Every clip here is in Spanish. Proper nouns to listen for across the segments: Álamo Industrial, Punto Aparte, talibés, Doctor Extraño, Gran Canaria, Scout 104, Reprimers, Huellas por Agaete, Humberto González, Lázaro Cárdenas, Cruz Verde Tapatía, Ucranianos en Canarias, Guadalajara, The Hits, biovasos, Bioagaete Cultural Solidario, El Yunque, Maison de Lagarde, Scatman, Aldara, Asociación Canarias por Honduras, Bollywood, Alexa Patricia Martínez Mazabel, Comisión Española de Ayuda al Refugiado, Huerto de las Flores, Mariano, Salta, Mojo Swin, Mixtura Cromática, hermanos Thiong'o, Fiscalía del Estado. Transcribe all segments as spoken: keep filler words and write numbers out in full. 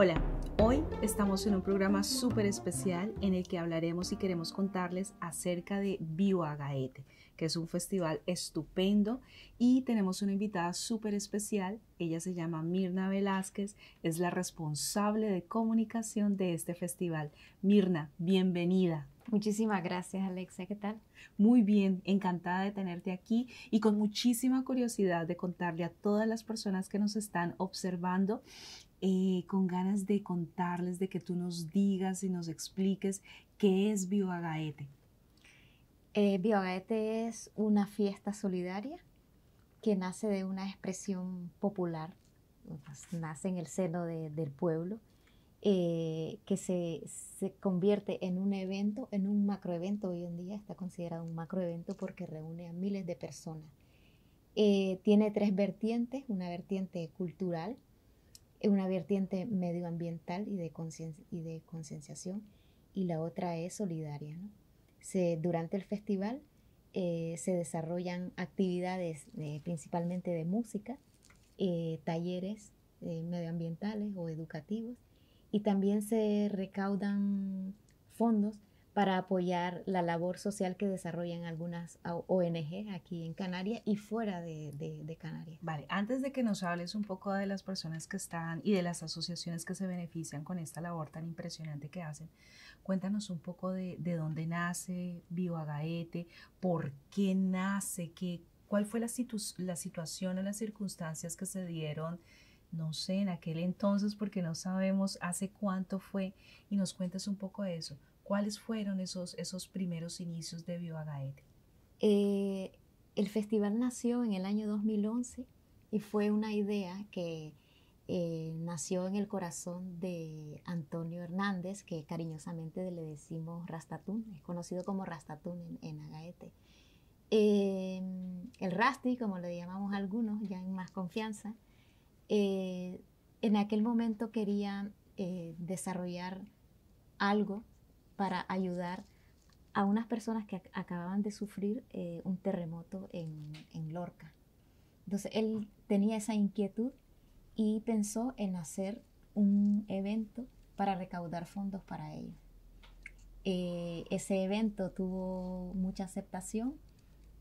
Hola, hoy estamos en un programa súper especial en el que hablaremos y queremos contarles acerca de Bioagaete, que es un festival estupendo, y tenemos una invitada súper especial. Ella se llama Mirna Velásquez, es la responsable de comunicación de este festival. Mirna, bienvenida. Muchísimas gracias, Alexa. ¿Qué tal? Muy bien, encantada de tenerte aquí y con muchísima curiosidad de contarle a todas las personas que nos están observando, eh, con ganas de contarles, de que tú nos digas y nos expliques qué es Bioagaete. Eh, Bioagaete es una fiesta solidaria que nace de una expresión popular, pues, nace en el seno de, del pueblo. Eh, que se, se convierte en un evento, en un macroevento. Hoy en día está considerado un macroevento porque reúne a miles de personas. Eh, tiene tres vertientes, una vertiente cultural, una vertiente medioambiental y de concienciación, y la otra es solidaria, ¿no? Se, durante el festival eh, se desarrollan actividades eh, principalmente de música, eh, talleres eh, medioambientales o educativos, y también se recaudan fondos para apoyar la labor social que desarrollan algunas O N G aquí en Canarias y fuera de, de, de Canarias. Vale, antes de que nos hables un poco de las personas que están y de las asociaciones que se benefician con esta labor tan impresionante que hacen, cuéntanos un poco de, de dónde nace Bioagaete, por qué nace, qué, cuál fue la, situ la situación o las circunstancias que se dieron, no sé, en aquel entonces, porque no sabemos hace cuánto fue, y nos cuentas un poco de eso. ¿Cuáles fueron esos, esos primeros inicios de Bioagaete? Eh, el festival nació en el año dos mil once y fue una idea que eh, nació en el corazón de Antonio Hernández, que cariñosamente le decimos Rastatún, es conocido como Rastatún en, en Agaete. Eh, el Rasti, como le llamamos a algunos, ya en más confianza. Eh, en aquel momento quería eh, desarrollar algo para ayudar a unas personas que ac acababan de sufrir eh, un terremoto en, en Lorca. Entonces él tenía esa inquietud y pensó en hacer un evento para recaudar fondos para ellos. Eh, ese evento tuvo mucha aceptación.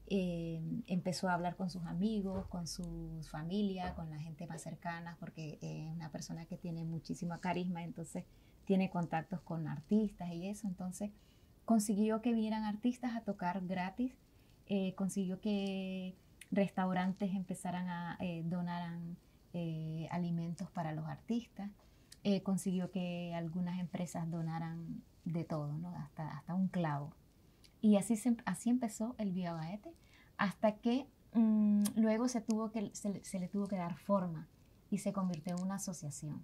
Eh, empezó a hablar con sus amigos, con su familia, con la gente más cercana, porque es una persona que tiene muchísimo carisma, entonces tiene contactos con artistas y eso. Entonces consiguió que vinieran artistas a tocar gratis, eh, consiguió que restaurantes empezaran a eh, donar eh, alimentos para los artistas, eh, consiguió que algunas empresas donaran de todo, ¿no? hasta, hasta un clavo. Y así, se, así empezó el Bioagaete, hasta que um, luego se, tuvo que, se, se le tuvo que dar forma y se convirtió en una asociación.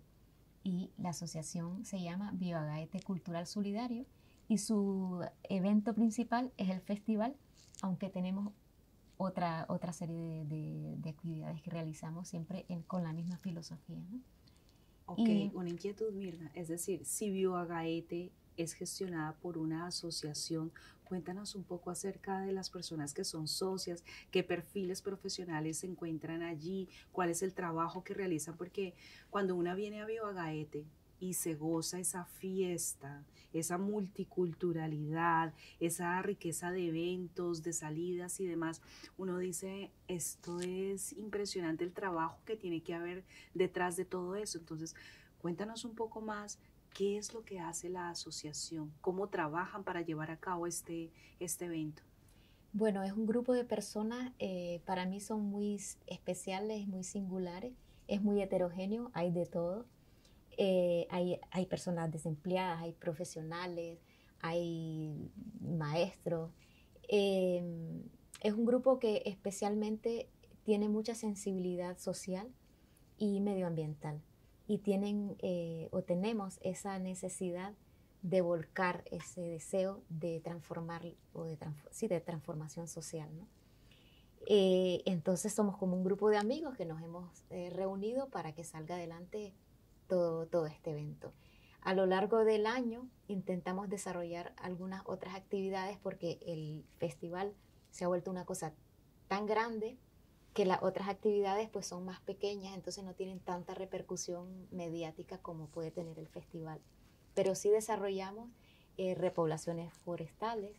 Y la asociación se llama Bioagaete Cultural Solidario y su evento principal es el festival, aunque tenemos otra, otra serie de, de, de actividades que realizamos siempre en, con la misma filosofía, ¿no? Ok, y, una inquietud, Mirna, es decir, si Bioagaete es gestionada por una asociación, cuéntanos un poco acerca de las personas que son socias, qué perfiles profesionales se encuentran allí, cuál es el trabajo que realizan, porque cuando una viene a Bioagaete y se goza esa fiesta, esa multiculturalidad, esa riqueza de eventos, de salidas y demás, uno dice, esto es impresionante el trabajo que tiene que haber detrás de todo eso. Entonces, cuéntanos un poco más. ¿Qué es lo que hace la asociación? ¿Cómo trabajan para llevar a cabo este, este evento? Bueno, es un grupo de personas, eh, para mí son muy especiales, muy singulares, es muy heterogéneo, hay de todo. Eh, hay, hay personas desempleadas, hay profesionales, hay maestros. Eh, es un grupo que especialmente tiene mucha sensibilidad social y medioambiental. Y tienen eh, o tenemos esa necesidad de volcar ese deseo de transformar o de, transf sí, de transformación social, ¿no? Eh, entonces somos como un grupo de amigos que nos hemos eh, reunido para que salga adelante todo, todo este evento. A lo largo del año intentamos desarrollar algunas otras actividades porque el festival se ha vuelto una cosa tan grande que las otras actividades pues son más pequeñas, entonces no tienen tanta repercusión mediática como puede tener el festival. Pero sí desarrollamos eh, repoblaciones forestales.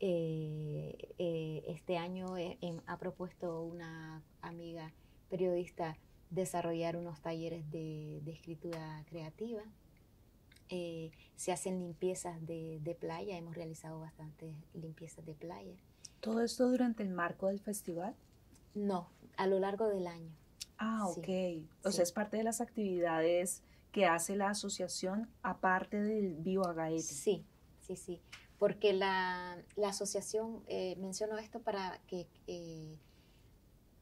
Eh, eh, este año eh, eh, ha propuesto una amiga periodista desarrollar unos talleres de, de escritura creativa. Eh, se hacen limpiezas de, de playa, hemos realizado bastantes limpiezas de playa. ¿Todo esto durante el marco del festival? No, a lo largo del año. Ah, ok. Sí, o sí. sea, es parte de las actividades que hace la asociación, aparte del Bioagaete. Sí, sí, sí. Porque la, la asociación, eh, menciono esto para que, eh,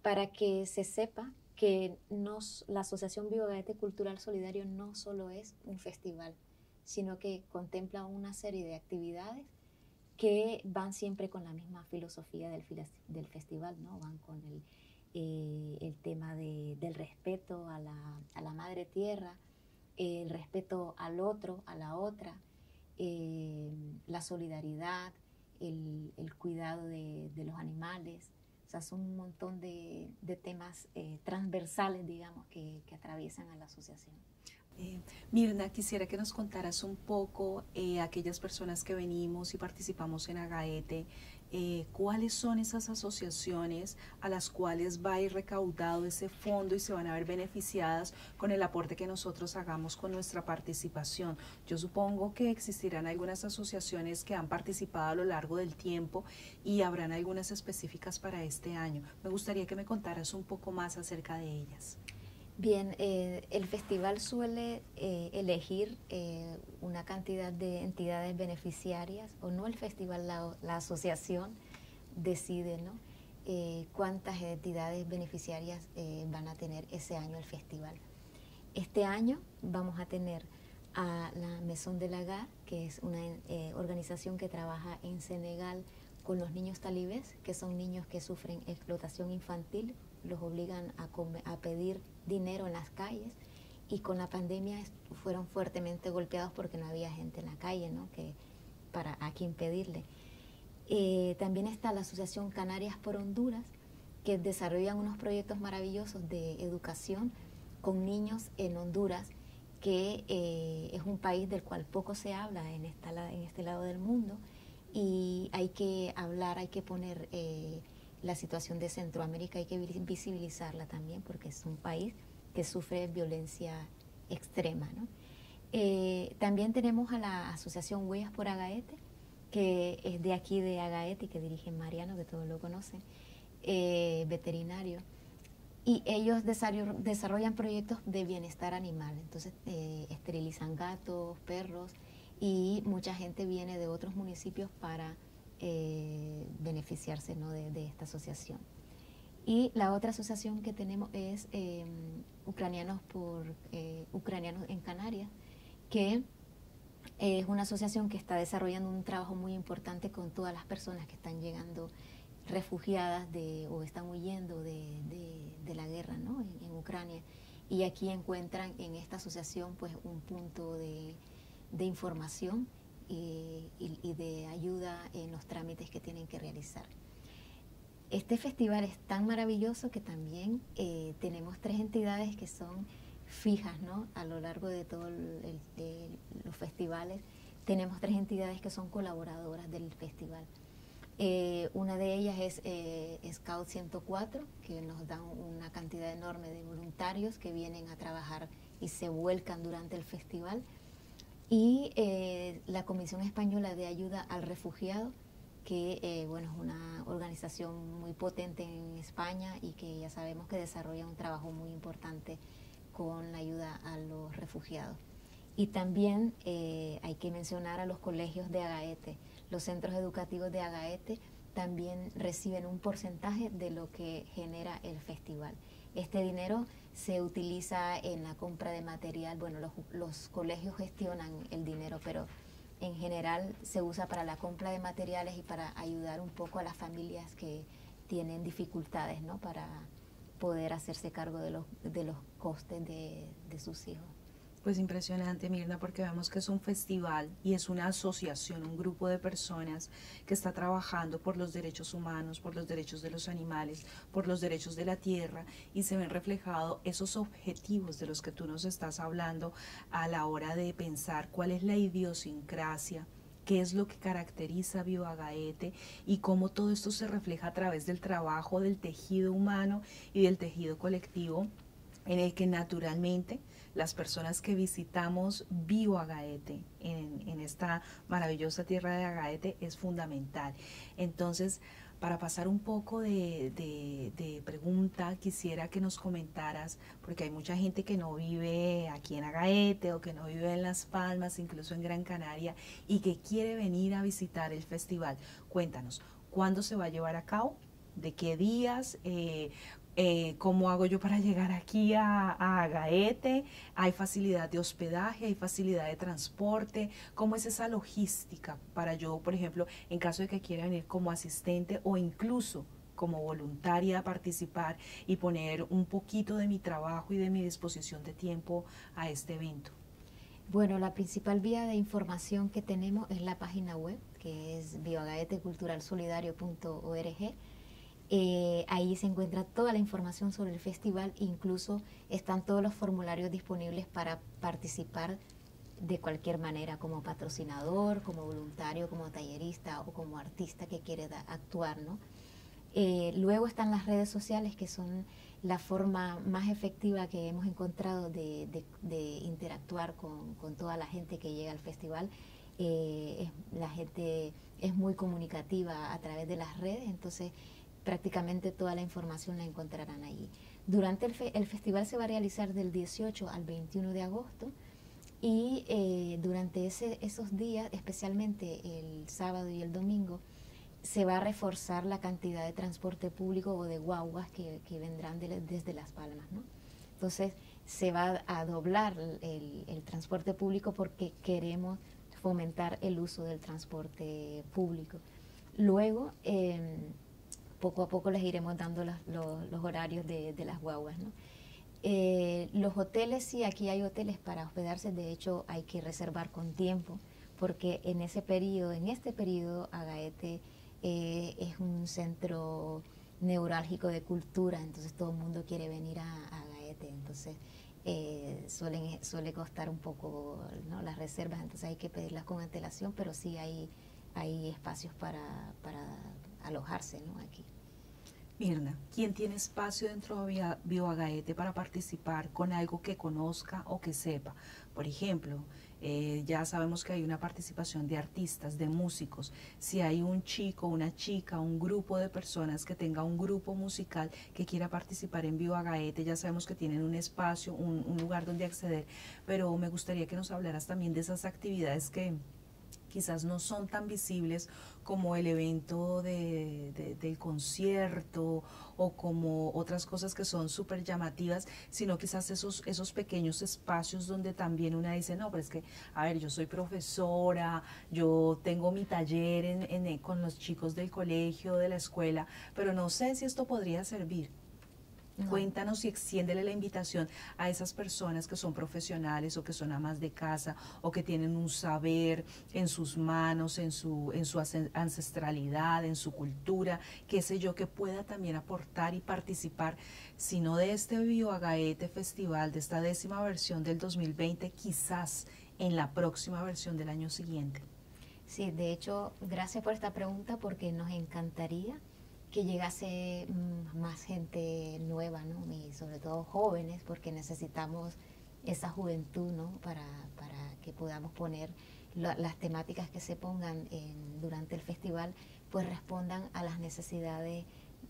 para que se sepa que nos, la Asociación Bioagaete Cultural Solidario no solo es un festival, sino que contempla una serie de actividades que van siempre con la misma filosofía del, del festival, ¿no? Van con el, eh, el tema de, del respeto a la, a la madre tierra, eh, el respeto al otro, a la otra, eh, la solidaridad, el, el cuidado de, de los animales. O sea, son un montón de, de temas eh, transversales, digamos, que, que atraviesan a la asociación. Eh, Mirna, quisiera que nos contaras un poco eh, aquellas personas que venimos y participamos en Agaete, eh, cuáles son esas asociaciones a las cuales va a ir recaudado ese fondo y se van a ver beneficiadas con el aporte que nosotros hagamos con nuestra participación. Yo supongo que existirán algunas asociaciones que han participado a lo largo del tiempo y habrán algunas específicas para este año. Me gustaría que me contaras un poco más acerca de ellas. Bien, eh, el festival suele eh, elegir eh, una cantidad de entidades beneficiarias, o no el festival, la, la asociación decide, ¿no? eh, cuántas entidades beneficiarias eh, van a tener ese año el festival. Este año vamos a tener a la Maison de Lagarde, que es una eh, organización que trabaja en Senegal con los niños talibés, que son niños que sufren explotación infantil, los obligan a, comer, a pedir dinero en las calles, y con la pandemia fueron fuertemente golpeados porque no había gente en la calle, ¿no? que, para, a quien pedirle. Eh, también está la Asociación Canarias por Honduras, que desarrollan unos proyectos maravillosos de educación con niños en Honduras, que eh, es un país del cual poco se habla en, esta, en este lado del mundo, y hay que hablar, hay que poner... Eh, la situación de Centroamérica hay que visibilizarla también, porque es un país que sufre violencia extrema, ¿no? Eh, también tenemos a la Asociación Huellas por Agaete, que es de aquí de Agaete y que dirige Mariano, que todos lo conocen, eh, veterinario. Y ellos desarrollan proyectos de bienestar animal. Entonces eh, esterilizan gatos, perros, y mucha gente viene de otros municipios para... Eh, beneficiarse, ¿no? de, de esta asociación. Y la otra asociación que tenemos es eh, Ucranianos por eh, Ucranianos en Canarias, que es una asociación que está desarrollando un trabajo muy importante con todas las personas que están llegando refugiadas de, o están huyendo de, de, de la guerra, ¿no? en, en Ucrania, y aquí encuentran en esta asociación pues un punto de, de información Y, y de ayuda en los trámites que tienen que realizar. Este festival es tan maravilloso que también eh, tenemos tres entidades que son fijas, ¿no? A lo largo de todos los festivales tenemos tres entidades que son colaboradoras del festival. Eh, una de ellas es eh, Scout ciento cuatro, que nos dan una cantidad enorme de voluntarios que vienen a trabajar y se vuelcan durante el festival. Y eh, la Comisión Española de Ayuda al Refugiado, que eh, bueno, es una organización muy potente en España y que ya sabemos que desarrolla un trabajo muy importante con la ayuda a los refugiados. Y también eh, hay que mencionar a los colegios de Agaete. Los centros educativos de Agaete también reciben un porcentaje de lo que genera el festival. Este dinero se utiliza en la compra de material. Bueno, los, los colegios gestionan el dinero, pero en general se usa para la compra de materiales y para ayudar un poco a las familias que tienen dificultades, ¿no? para poder hacerse cargo de los, de los costes de, de sus hijos. Pues impresionante, Mirna, porque vemos que es un festival y es una asociación, un grupo de personas que está trabajando por los derechos humanos, por los derechos de los animales, por los derechos de la tierra, y se ven reflejados esos objetivos de los que tú nos estás hablando a la hora de pensar cuál es la idiosincrasia, qué es lo que caracteriza a Bioagaete y cómo todo esto se refleja a través del trabajo del tejido humano y del tejido colectivo, en el que naturalmente las personas que visitamos Bioagaete en, en esta maravillosa tierra de Agaete es fundamental. Entonces, para pasar un poco de, de, de pregunta, quisiera que nos comentaras, porque hay mucha gente que no vive aquí en Agaete o que no vive en Las Palmas, incluso en Gran Canaria, y que quiere venir a visitar el festival. Cuéntanos, ¿cuándo se va a llevar a cabo? ¿De qué días? Eh, Eh, ¿Cómo hago yo para llegar aquí a, a Agaete? ¿Hay facilidad de hospedaje? ¿Hay facilidad de transporte? ¿Cómo es esa logística para yo, por ejemplo, en caso de que quiera venir como asistente o incluso como voluntaria a participar y poner un poquito de mi trabajo y de mi disposición de tiempo a este evento? Bueno, la principal vía de información que tenemos es la página web, que es bioagaete cultural solidario punto org. Eh, ahí se encuentra toda la información sobre el festival, incluso están todos los formularios disponibles para participar de cualquier manera, como patrocinador, como voluntario, como tallerista o como artista que quiere da, actuar, ¿no? Eh, luego están las redes sociales, que son la forma más efectiva que hemos encontrado de, de, de interactuar con, con toda la gente que llega al festival. Eh, es, la gente es muy comunicativa a través de las redes, entonces prácticamente toda la información la encontrarán allí. Durante el, fe el festival se va a realizar del dieciocho al veintiuno de agosto y eh, durante ese, esos días, especialmente el sábado y el domingo, se va a reforzar la cantidad de transporte público o de guaguas que, que vendrán de, desde Las Palmas, ¿no? Entonces se va a doblar el, el transporte público porque queremos fomentar el uso del transporte público. Luego, eh, poco a poco les iremos dando los, los, los horarios de, de las guaguas, ¿no? Eh, los hoteles, sí, aquí hay hoteles para hospedarse, de hecho hay que reservar con tiempo, porque en ese periodo, en este periodo, Agaete eh, es un centro neurálgico de cultura, entonces todo el mundo quiere venir a, a Agaete, entonces eh, suelen, suele costar un poco, ¿no?, las reservas, entonces hay que pedirlas con antelación, pero sí hay, hay espacios para, para alojarse, ¿no?, aquí. Mirna, ¿quién tiene espacio dentro de Bioagaete para participar con algo que conozca o que sepa? Por ejemplo, eh, ya sabemos que hay una participación de artistas, de músicos. Si hay un chico, una chica, un grupo de personas que tenga un grupo musical que quiera participar en Bioagaete, ya sabemos que tienen un espacio, un, un lugar donde acceder. Pero me gustaría que nos hablaras también de esas actividades que quizás no son tan visibles como el evento de, de, del concierto o como otras cosas que son súper llamativas, sino quizás esos, esos pequeños espacios donde también una dice, no, pero es que, a ver, yo soy profesora, yo tengo mi taller en, en, con los chicos del colegio, de la escuela, pero no sé si esto podría servir. No. Cuéntanos y extiéndele la invitación a esas personas que son profesionales o que son amas de casa o que tienen un saber en sus manos, en su, en su ancestralidad, en su cultura, qué sé yo, que pueda también aportar y participar, si no de este Bioagaete Festival, de esta décima versión del dos mil veinte, quizás en la próxima versión del año siguiente. Sí, de hecho, gracias por esta pregunta porque nos encantaría que llegase más gente nueva, ¿no?, y sobre todo jóvenes, porque necesitamos esa juventud, ¿no?, para, para que podamos poner lo, las temáticas que se pongan en, durante el festival, pues respondan a las necesidades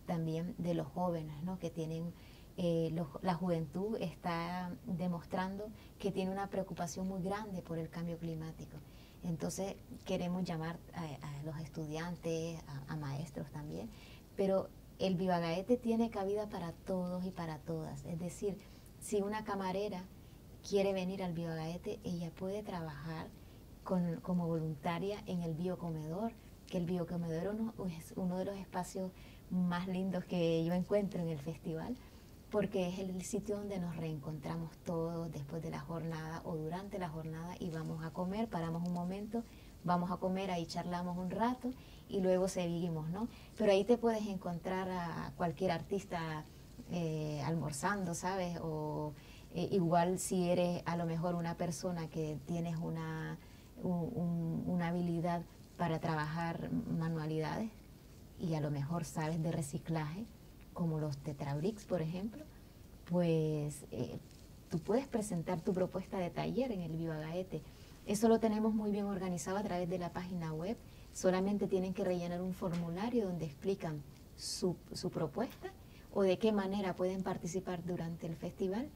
también de los jóvenes, ¿no?, que tienen, eh, lo, la juventud está demostrando que tiene una preocupación muy grande por el cambio climático. Entonces queremos llamar a, a los estudiantes, a, a maestros también, pero el Bioagaete tiene cabida para todos y para todas. Es decir, si una camarera quiere venir al Bioagaete, ella puede trabajar con, como voluntaria en el biocomedor, que el biocomedor uno, es uno de los espacios más lindos que yo encuentro en el festival, porque es el sitio donde nos reencontramos todos después de la jornada o durante la jornada y vamos a comer, paramos un momento, vamos a comer, ahí charlamos un rato y luego seguimos, ¿no? Pero ahí te puedes encontrar a cualquier artista eh, almorzando, ¿sabes? O eh, igual si eres a lo mejor una persona que tienes una, un, un, una habilidad para trabajar manualidades y a lo mejor sabes de reciclaje, como los tetrabricks, por ejemplo, pues eh, tú puedes presentar tu propuesta de taller en el Bioagaete. Eso lo tenemos muy bien organizado a través de la página web. Solamente tienen que rellenar un formulario donde explican su, su propuesta o de qué manera pueden participar durante el festival.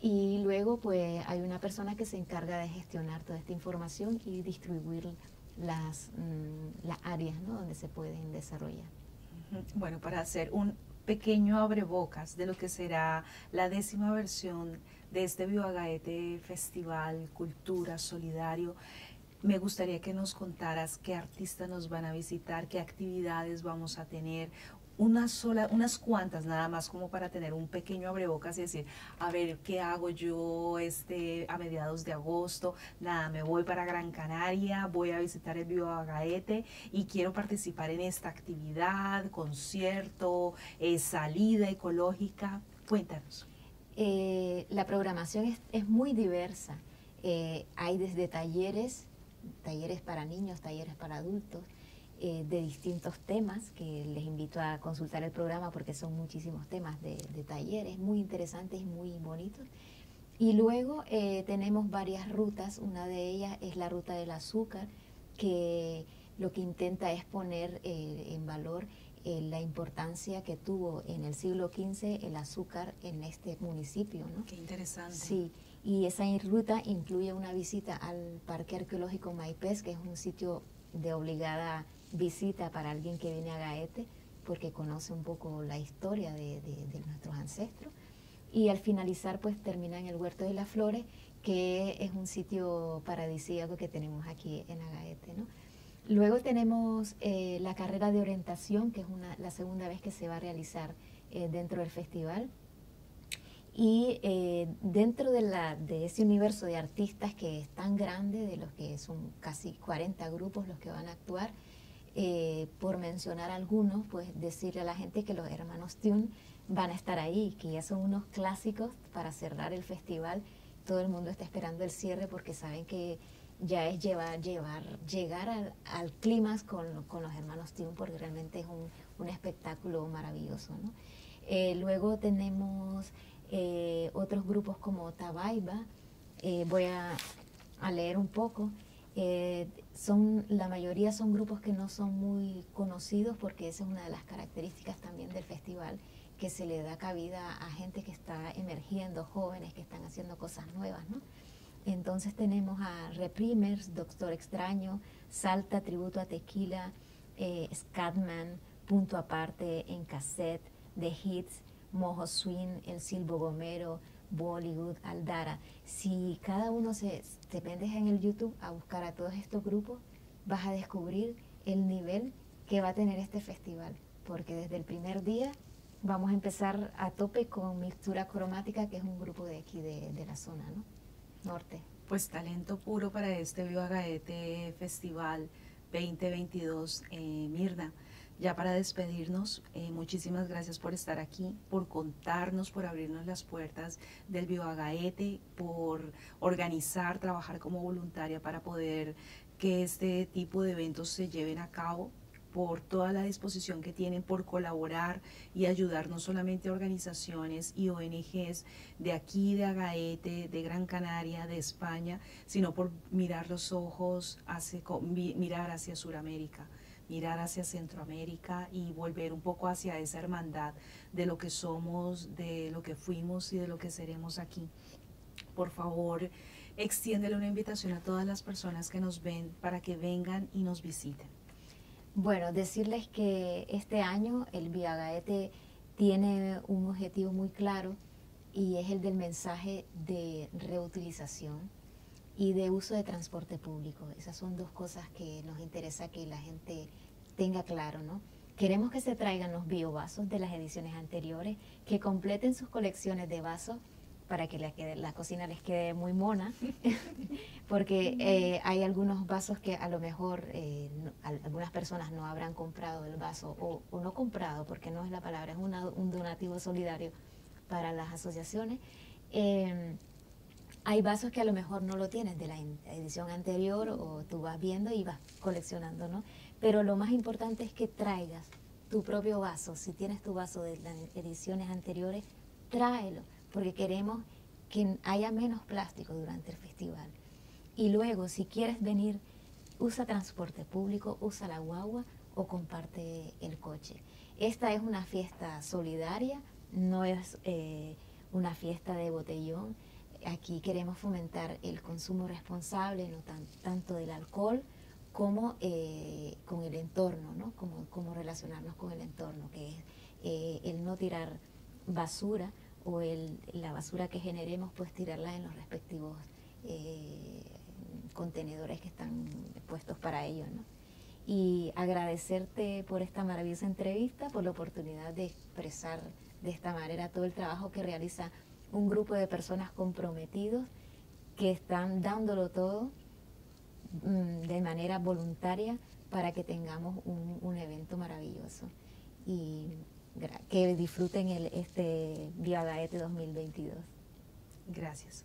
Y luego pues hay una persona que se encarga de gestionar toda esta información y distribuir las, mm, las áreas, ¿no?, donde se pueden desarrollar. Bueno, para hacer un pequeño abrebocas de lo que será la décima versión de este Bioagaete Festival Cultura Solidario, me gustaría que nos contaras qué artistas nos van a visitar, qué actividades vamos a tener, una sola, unas cuantas nada más como para tener un pequeño abrebocas y decir, a ver, ¿qué hago yo este, a mediados de agosto? Nada, me voy para Gran Canaria, voy a visitar el Bioagaete y quiero participar en esta actividad, concierto, eh, salida ecológica. Cuéntanos. Eh, la programación es, es muy diversa. Eh, hay desde talleres, talleres para niños, talleres para adultos, eh, de distintos temas, que les invito a consultar el programa porque son muchísimos temas de, de talleres, muy interesantes y muy bonitos. Y luego eh, tenemos varias rutas, una de ellas es la Ruta del Azúcar, que lo que intenta es poner eh, en valor Eh, la importancia que tuvo en el siglo quince el azúcar en este municipio, ¿no? Qué interesante. Sí, y esa ruta incluye una visita al Parque Arqueológico Maipés, que es un sitio de obligada visita para alguien que viene a Gaete, porque conoce un poco la historia de, de, de nuestros ancestros. Y al finalizar, pues termina en el Huerto de las Flores, que es un sitio paradisíaco que tenemos aquí en Gaete, ¿no? Luego tenemos eh, la carrera de orientación, que es una, la segunda vez que se va a realizar eh, dentro del festival. Y eh, dentro de, la, de ese universo de artistas que es tan grande, de los que son casi cuarenta grupos los que van a actuar, eh, por mencionar algunos, pues decirle a la gente que los hermanos Thiong'o van a estar ahí, que ya son unos clásicos para cerrar el festival. Todo el mundo está esperando el cierre porque saben que ya es llevar, llevar, llegar al, al clímax con, con los hermanos Thiong'o, porque realmente es un, un espectáculo maravilloso, ¿no? Eh, luego tenemos eh, otros grupos como Tabaiba, eh, voy a, a leer un poco. Eh, son, la mayoría son grupos que no son muy conocidos, porque esa es una de las características también del festival, que se le da cabida a gente que está emergiendo, jóvenes que están haciendo cosas nuevas, ¿no? Entonces tenemos a Reprimers, Doctor Extraño, Salta, Tributo a Tequila, eh, Scatman, Punto Aparte, En Cassette, The Hits, Mojo Swin, El Silbo Gomero, Bollywood, Aldara. Si cada uno se, te metes en el YouTube a buscar a todos estos grupos, vas a descubrir el nivel que va a tener este festival, porque desde el primer día vamos a empezar a tope con Mixtura Cromática, que es un grupo de aquí de, de la zona, ¿no?, norte. Pues talento puro para este Bioagaete Festival veinte veintidós, eh, Mirna. Ya para despedirnos, eh, muchísimas gracias por estar aquí, por contarnos, por abrirnos las puertas del Bioagaete, por organizar, trabajar como voluntaria para poder que este tipo de eventos se lleven a cabo, por toda la disposición que tienen por colaborar y ayudar no solamente a organizaciones y O N Ges de aquí, de Agaete, de Gran Canaria, de España, sino por mirar los ojos, hacia, mirar hacia Sudamérica, mirar hacia Centroamérica y volver un poco hacia esa hermandad de lo que somos, de lo que fuimos y de lo que seremos aquí. Por favor, extiéndele una invitación a todas las personas que nos ven para que vengan y nos visiten. Bueno, decirles que este año el Bioagaete tiene un objetivo muy claro y es el del mensaje de reutilización y de uso de transporte público. Esas son dos cosas que nos interesa que la gente tenga claro, ¿no? Queremos que se traigan los biovasos de las ediciones anteriores, que completen sus colecciones de vasos para que la, que la cocina les quede muy mona, porque eh, hay algunos vasos que a lo mejor eh, no, algunas personas no habrán comprado el vaso, o, o no comprado, porque no es la palabra, es una, un donativo solidario para las asociaciones. Eh, hay vasos que a lo mejor no lo tienes de la edición anterior, o tú vas viendo y vas coleccionando, ¿no? Pero lo más importante es que traigas tu propio vaso. Si tienes tu vaso de las ediciones anteriores, tráelo, porque queremos que haya menos plástico durante el festival. Y luego, si quieres venir, usa transporte público, usa la guagua o comparte el coche. Esta es una fiesta solidaria, no es eh, una fiesta de botellón. Aquí queremos fomentar el consumo responsable, no tan, tanto del alcohol como eh, con el entorno, ¿no? Como, como relacionarnos con el entorno, que es eh, el no tirar basura, o el, la basura que generemos, pues tirarla en los respectivos eh, contenedores que están puestos para ello, ¿no? Y agradecerte por esta maravillosa entrevista, por la oportunidad de expresar de esta manera todo el trabajo que realiza un grupo de personas comprometidos que están dándolo todo mm, de manera voluntaria para que tengamos un, un evento maravilloso. Y que disfruten el, este Bioagaete dos mil veintidós. Gracias.